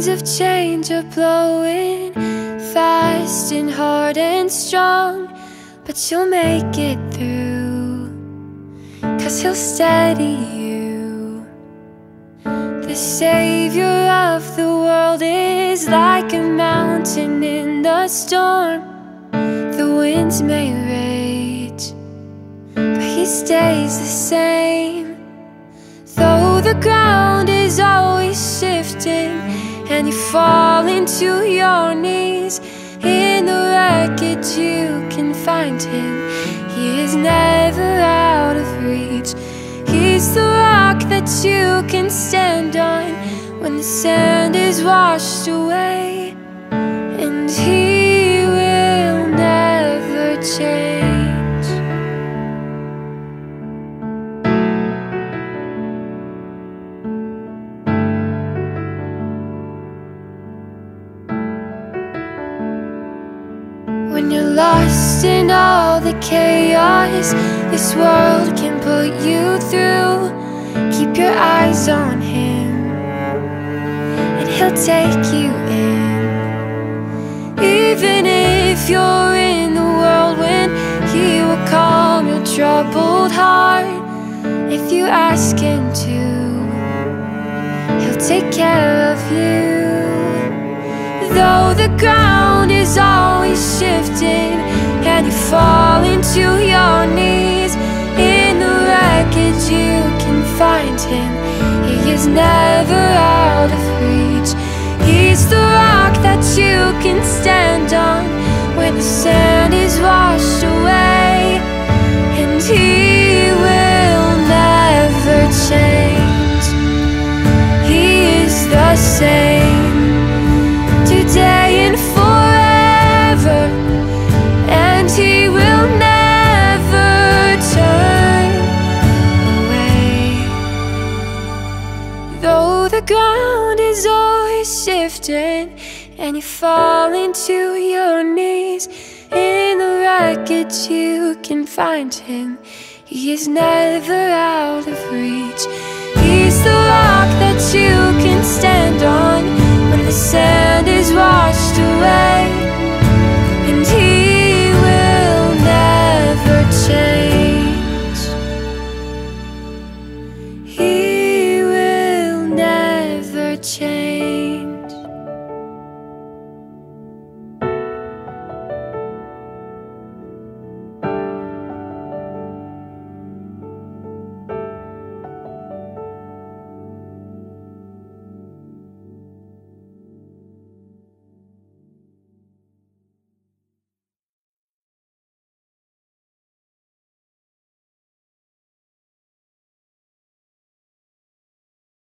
winds of change are blowing fast and hard and strong, but you'll make it through, 'cause he'll steady you. The Savior of the world is like a mountain in the storm. The winds may rage, but he stays the same. Though the ground is always shifting and you fall into your knees, in the wreckage you can find him. He is never out of reach. He's the rock that you can stand on when the sand is washed away. And he will never change. When you're lost in all the chaos this world can put you through, keep your eyes on him and he'll take you in. Even if you're in the whirlwind, he will calm your troubled heart. If you ask him to, he'll take care of you. Though the ground is always shifting and you fall into your knees, in the wreckage you can find him. He is never out of reach. He's the rock that you can stand on when the sand is washed away. And he will never change. He is the same today and forever, and he will never turn away. Though the ground is always shifting and you fall into your knees, in the wreckage you can find him. He is never out of reach. He's the rock that you can stand on when the sand